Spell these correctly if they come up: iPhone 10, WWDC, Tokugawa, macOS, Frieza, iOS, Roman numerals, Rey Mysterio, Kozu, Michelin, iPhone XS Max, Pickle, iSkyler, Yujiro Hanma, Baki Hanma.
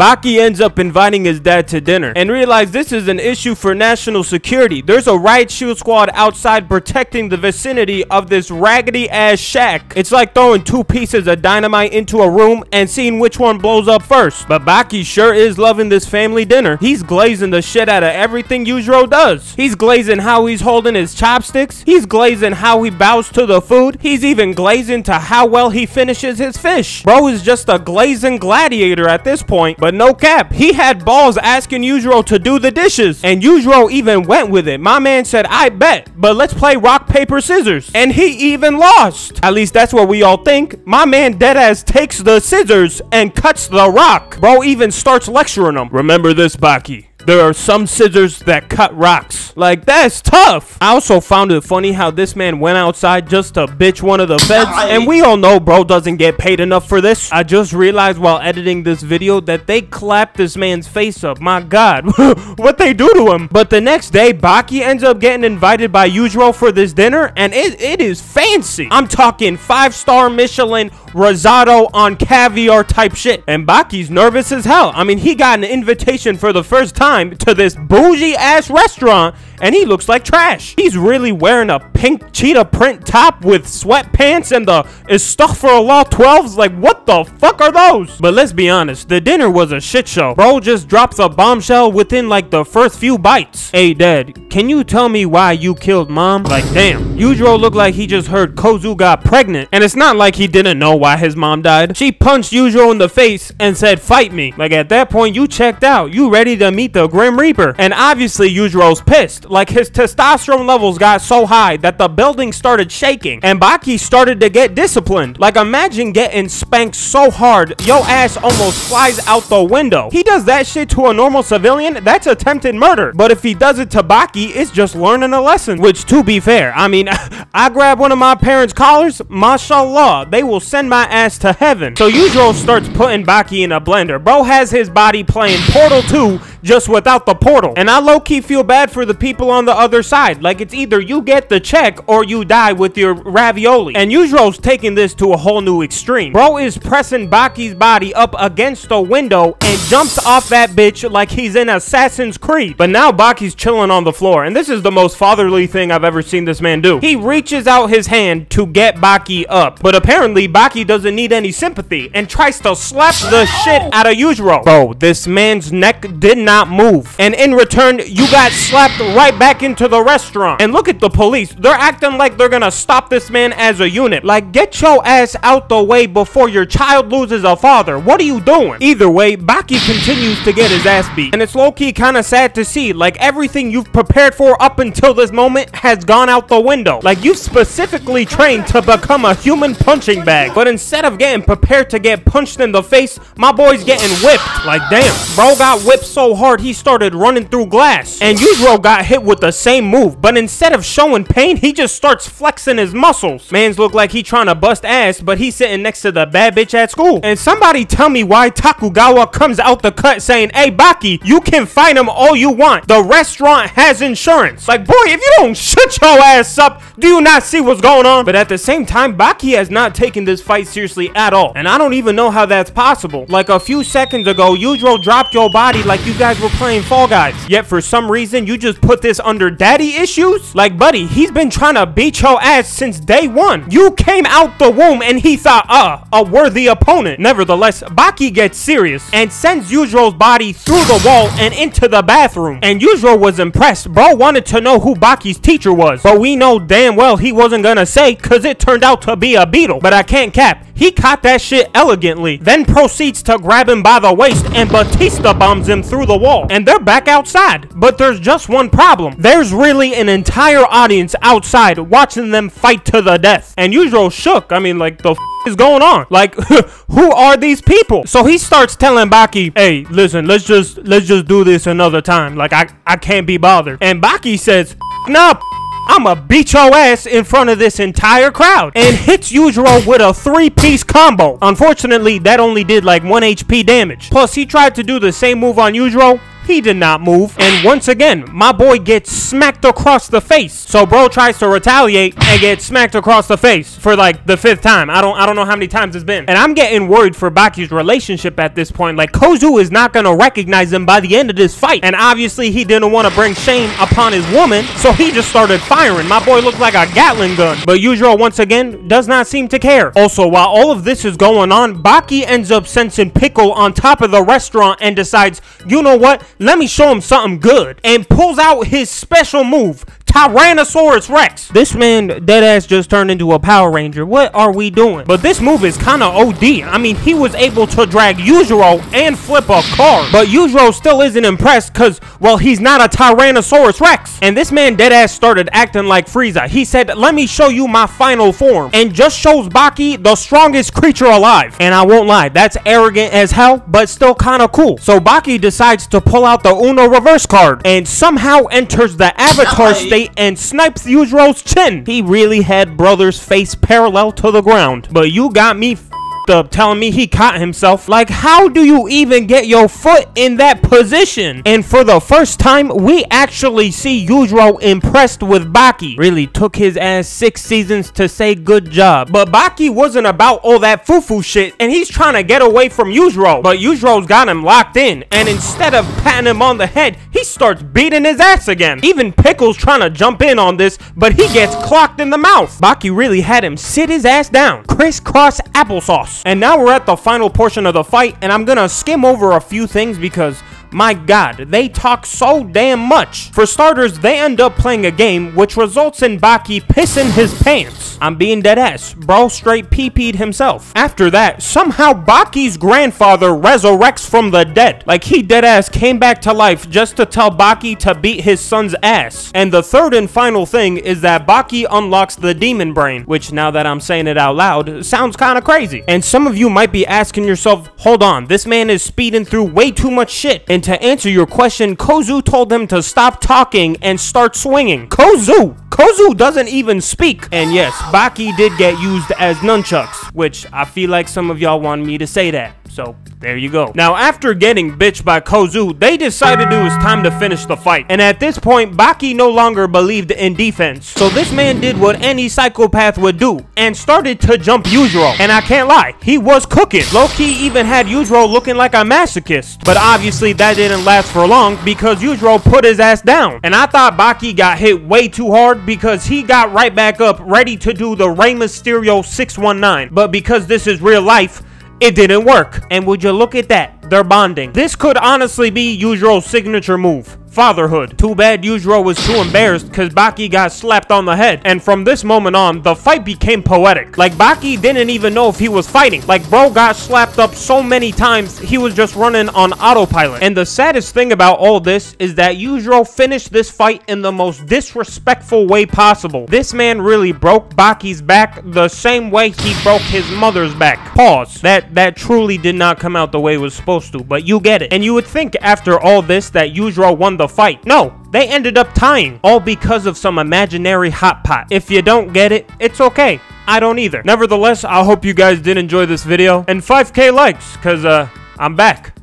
Baki ends up inviting his dad to dinner and realizes this is an issue for national security. There's a riot shield squad outside protecting the vicinity of this raggedy ass shack. It's like throwing two pieces of dynamite into a room and seeing which one blows up first. But Baki sure is loving this family dinner. He's glazing the shit out of everything Yujiro does. He's glazing how he's holding his chopsticks. He's glazing how he bows to the food. He's even glazing to how well he finishes his fish. Bro is just a glazing gladiator at this point. But no cap, he had balls asking Yujiro to do the dishes, and Yujiro even went with it. My man said, I bet, but let's play rock, paper, scissors. And he even lost. At least that's what we all think. My man deadass takes the scissors and cuts the rock. Bro even starts lecturing him. Remember this, Baki. There are some scissors that cut rocks. Like, that's tough. I also found it funny how this man went outside just to bitch one of the feds. And we all know bro doesn't get paid enough for this. I just realized while editing this video that they clapped this man's face up. My God, what they do to him. But the next day, Baki ends up getting invited by Yujiro for this dinner. And it is fancy. I'm talking 5-star Michelin risotto on caviar type shit. And Baki's nervous as hell. I mean, he got an invitation for the first time to this bougie ass restaurant, and he looks like trash. He's really wearing a pink cheetah print top with sweatpants and the Astaghfirullah 12s. Like, what the fuck are those? But let's be honest, the dinner was a shit show. Bro just drops a bombshell within like the first few bites. Hey dad, can you tell me why you killed mom? Like, damn. Yujiro looked like he just heard Kozu got pregnant, and it's not like he didn't know why his mom died. She punched Yujiro in the face and said, fight me. Like, at that point, you checked out. You ready to meet the Grim Reaper. And obviously Yujiro's pissed. Like, his testosterone levels got so high that the building started shaking, and Baki started to get disciplined. Like, imagine getting spanked so hard your ass almost flies out the window. He does that shit to a normal civilian, that's attempted murder. But if he does it to Baki, it's just learning a lesson. Which, to be fair, I mean, I grab one of my parents' collars, mashallah, they will send my ass to heaven. So Yujiro starts putting Baki in a blender. Bro has his body playing Portal 2 just without the portal. And I low-key feel bad for the people on the other side. Like, it's either you get the check or you die with your ravioli. And Yujiro's taking this to a whole new extreme. Bro is pressing Baki's body up against the window and jumps off that bitch like he's in Assassin's Creed. But now Baki's chilling on the floor, and this is the most fatherly thing I've ever seen this man do. He reaches out his hand to get Baki up, but apparently Baki doesn't need any sympathy and tries to slap the shit out of Yujiro. Bro, this man's neck did not move, and in return you got slapped right back into the restaurant. And look at the police, they're acting like they're gonna stop this man as a unit. Like, get your ass out the way before your child loses a father. What are you doing? Either way, Baki continues to get his ass beat, and it's low-key kind of sad to see. Like, everything you've prepared for up until this moment has gone out the window. Like, you've specifically trained to become a human punching bag, but instead of getting prepared to get punched in the face, my boy's getting whipped. Like, damn, bro got whipped so hard he started running through glass. And Yujiro got hit with the same move, but instead of showing pain, he just starts flexing his muscles. Man's look like he trying to bust ass, but he's sitting next to the bad bitch at school. And somebody tell me why Tokugawa comes out the cut saying, hey Baki, you can fight him all you want, the restaurant has insurance. Like, boy, if you don't shut your ass up, do you not see what's going on? But at the same time, Baki has not taken this fight seriously at all, and I don't even know how that's possible. Like, a few seconds ago, Yujiro dropped your body like you guys were playing Fall Guys, yet for some reason you just put this under daddy issues. Like, buddy, he's been trying to beat your ass since day one. You came out the womb and he thought a worthy opponent. Nevertheless, Baki gets serious and sends Yujiro's body through the wall and into the bathroom. And Yujiro was impressed. Bro wanted to know who Baki's teacher was, but we know damn well he wasn't gonna say, cause it turned out to be a beetle. But I can't cap, he caught that shit elegantly, then proceeds to grab him by the waist and Batista bombs him through the wall. And they're back outside. But there's just one problem. There's really an entire audience outside watching them fight to the death. And Yujiro shook. I mean, like, the f is going on? Like, who are these people? So he starts telling Baki, hey, listen, let's just do this another time. Like, I can't be bothered. And Baki says, nah, I'ma beat your ass in front of this entire crowd, and hits Yujiro with a three-piece combo. Unfortunately, that only did like 1 HP damage. Plus, he tried to do the same move on Yujiro He did not move. And once again, my boy gets smacked across the face. So bro tries to retaliate and gets smacked across the face for like the 5th time. I don't know how many times it's been. And I'm getting worried for Baki's relationship at this point. Like, Kozu is not going to recognize him by the end of this fight. And obviously he didn't want to bring shame upon his woman, so he just started firing. My boy looked like a Gatling gun. But Yujiro once again does not seem to care. Also, while all of this is going on, Baki ends up sensing Pickle on top of the restaurant and decides, you know what? Let me show him something good, and pulls out his special move, Tyrannosaurus Rex. This man deadass just turned into a Power Ranger. What are we doing? But this move is kind of OD. I mean, he was able to drag Yujiro and flip a car, but Yujiro still isn't impressed because, well, he's not a Tyrannosaurus Rex. And this man deadass started acting like Frieza. He said, let me show you my final form, and just shows Baki the strongest creature alive. And I won't lie, that's arrogant as hell, but still kind of cool. So Baki decides to pull out the Uno reverse card and somehow enters the Avatar state and snipes Yujiro's chin. He really had brother's face parallel to the ground. But you got me f***ed up telling me he caught himself. Like, how do you even get your foot in that position? And for the first time, we actually see Yujiro impressed with Baki. Really took his ass 6 seasons to say good job. But Baki wasn't about all that foo-foo shit, and he's trying to get away from Yujiro. But Yujiro's got him locked in, and instead of patting him on the head, he starts beating his ass again. Even Pickle's trying to jump in on this, but he gets clocked in the mouth. Baki really had him sit his ass down. Crisscross applesauce. And now we're at the final portion of the fight, and I'm gonna skim over a few things because, my god, they talk so damn much. For starters, they end up playing a game, which results in Baki pissing his pants. I'm being deadass. Bro straight pee-peed himself. After that, somehow Baki's grandfather resurrects from the dead. Like, he deadass came back to life just to tell Baki to beat his son's ass. And the third and final thing is that Baki unlocks the demon brain, which, now that I'm saying it out loud, sounds kind of crazy. And some of you might be asking yourself, hold on, this man is speeding through way too much shit. And to answer your question, Kozu told him to stop talking and start swinging. Kozu doesn't even speak. And yes, Baki did get used as nunchucks, which I feel like some of y'all wanted me to say that. So there you go. Now, after getting bitched by Kozu, they decided it was time to finish the fight. And at this point, Baki no longer believed in defense. So this man did what any psychopath would do and started to jump Yujiro. And I can't lie, he was cooking. Low-key even had Yujiro looking like a masochist. But obviously that didn't last for long because Yujiro put his ass down. And I thought Baki got hit way too hard because he got right back up ready to do the Rey Mysterio 619. But because this is real life, it didn't work. And would you look at that? They're bonding. This could honestly be Yujiro's signature move, fatherhood. Too bad Yujiro was too embarrassed because Baki got slapped on the head. And from this moment on, the fight became poetic. Like, Baki didn't even know if he was fighting. Like, bro got slapped up so many times, he was just running on autopilot. And the saddest thing about all this is that Yujiro finished this fight in the most disrespectful way possible. This man really broke Baki's back the same way he broke his mother's back. Pause. That truly did not come out the way it was supposed to, but you get it. And you would think after all this that Yujiro won the fight. No, they ended up tying, all because of some imaginary hot pot. If you don't get it, it's okay. I don't either. Nevertheless, I hope you guys did enjoy this video, and 5K likes, cause I'm back.